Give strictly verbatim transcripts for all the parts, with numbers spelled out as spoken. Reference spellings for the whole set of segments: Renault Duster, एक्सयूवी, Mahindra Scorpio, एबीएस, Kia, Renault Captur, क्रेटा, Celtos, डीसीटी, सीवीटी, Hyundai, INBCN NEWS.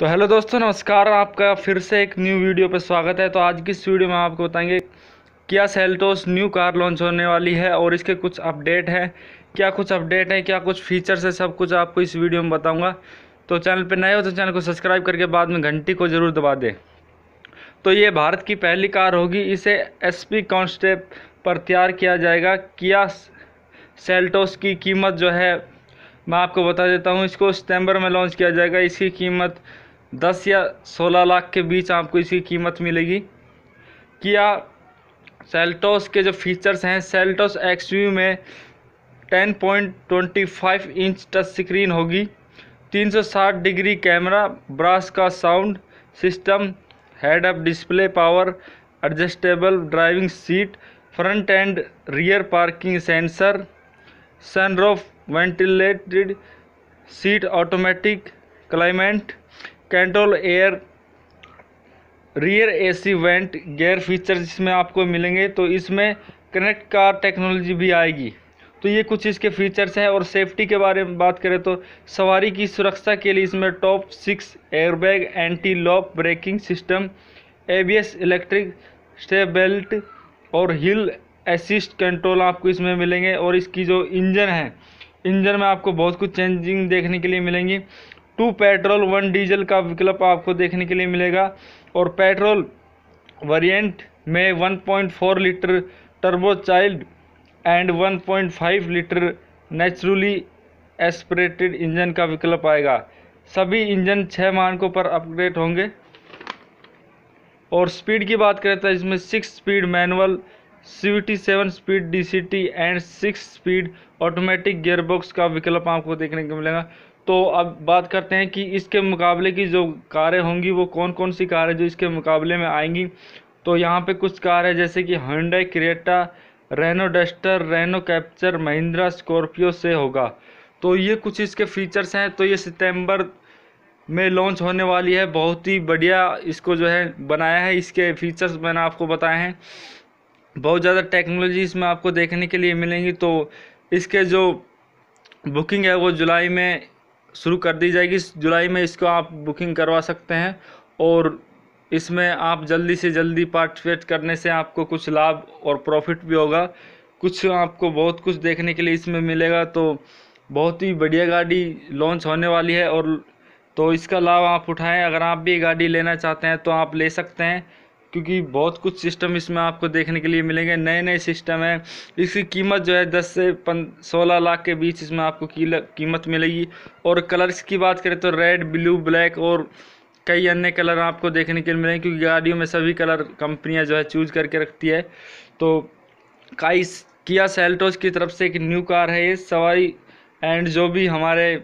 तो हेलो दोस्तों, नमस्कार। आपका फिर से एक न्यू वीडियो पर स्वागत है। तो आज की इस वीडियो में आपको बताएंगे क्या सेल्टोस न्यू कार लॉन्च होने वाली है और इसके कुछ अपडेट हैं, क्या कुछ अपडेट हैं, क्या कुछ फीचर्स है, सब कुछ आपको इस वीडियो में बताऊंगा। तो चैनल पर नए हो तो चैनल को सब्सक्राइब करके बाद में घंटी को ज़रूर दबा दें। तो ये भारत की पहली कार होगी। इसे एस पी कॉन्सेप्ट पर तैयार किया जाएगा। किया सेल्टोस की कीमत जो है मैं आपको बता देता हूँ, इसको सितंबर में लॉन्च किया जाएगा। इसकी कीमत दस या सोलह लाख के बीच आपको इसकी कीमत मिलेगी। किया सेल्टोस के जो फीचर्स हैं, सेल्टोस एक्सयूवी में दस पॉइंट दो पाँच इंच टच स्क्रीन होगी, तीन सौ साठ डिग्री कैमरा, ब्रास का sound system, head up display, power adjustable driving seat, front and rear parking sensor, sunroof, ventilated seat, automatic climate control, air rear AC vent, gear features इसमें आपको मिलेंगे। तो इसमें कनेक्ट कार टेक्नोलॉजी भी आएगी। तो ये कुछ इसके फीचर्स हैं। और सेफ्टी के बारे में बात करें तो सवारी की सुरक्षा के लिए इसमें top six airbag, anti lock braking system, एबीएस, electric step belt और हिल एसिस्ट कंट्रोल आपको इसमें मिलेंगे। और इसकी जो इंजन है, इंजन में आपको बहुत कुछ चेंजिंग देखने के लिए मिलेंगी। टू पेट्रोल वन डीजल का विकल्प आपको देखने के लिए मिलेगा। और पेट्रोल वेरिएंट में one point four litre turbo child and one point five litre naturally aspirated engine का विकल्प आएगा। सभी इंजन छः मानकों पर अपग्रेड होंगे। और स्पीड की बात करें तो इसमें six speed manual, सीवीटी, seven speed डीसीटी and six speed automatic gearbox का विकल्प आपको देखने को मिलेगा। तो अब बात करते हैं कि इसके मुकाबले की जो कारें होंगी वो कौन कौन सी कारें जो इसके मुकाबले में आएंगी। तो यहाँ पे कुछ कारें जैसे कि Hyundai क्रेटा, Renault Duster, Renault Captur, Mahindra Scorpio से होगा। तो ये कुछ इसके फीचर्स हैं। तो ये सितंबर में लॉन्च होने वाली है। बहुत ही बढ़िया इसको जो है बनाया है। इसके फीचर्स मैंने आपको बताए हैं। बहुत ज़्यादा टेक्नोलॉजी इसमें आपको देखने के लिए मिलेंगी। तो इसके जो बुकिंग है वो जुलाई में शुरू कर दी जाएगी। जुलाई में इसको आप बुकिंग करवा सकते हैं और इसमें आप जल्दी से जल्दी पार्टिसिपेट करने से आपको कुछ लाभ और प्रॉफिट भी होगा। कुछ आपको बहुत कुछ देखने के लिए इसमें मिलेगा। तो बहुत ही बढ़िया गाड़ी लॉन्च होने वाली है। और तो इसका लाभ आप उठाएं। अगर आप भी गाड़ी लेना चाहते हैं तो आप ले सकते हैं, क्योंकि बहुत कुछ सिस्टम इसमें आपको देखने के लिए मिलेंगे। नए नए सिस्टम हैं। इसकी कीमत जो है दस से सोलह लाख के बीच इसमें आपको कीमत मिलेगी। और कलर्स की बात करें तो रेड, ब्लू, ब्लैक और कई अन्य कलर आपको देखने के लिए मिलेंगे, क्योंकि गाड़ियों में सभी कलर कंपनियां जो है चूज करके रखती है। तो काइस किया सेल्टोस की तरफ से एक न्यू कार है ये। सवारी एंड जो भी हमारे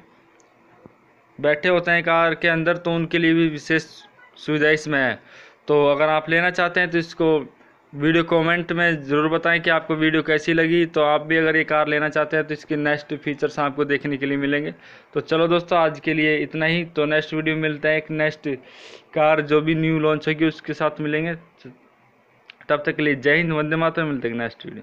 बैठे होते हैं कार के अंदर तो उनके लिए भी विशेष सुविधा इसमें है। तो अगर आप लेना चाहते हैं तो इसको वीडियो कमेंट में ज़रूर बताएं कि आपको वीडियो कैसी लगी। तो आप भी अगर ये कार लेना चाहते हैं तो इसके नेक्स्ट फीचर्स आपको देखने के लिए मिलेंगे। तो चलो दोस्तों, आज के लिए इतना ही। तो नेक्स्ट वीडियो मिलते हैं एक नेक्स्ट कार जो भी न्यू लॉन्च होगी उसके साथ मिलेंगे। तब तक के लिए जय हिंद, वंदे मातरम। मिलते हैं नेक्स्ट वीडियो।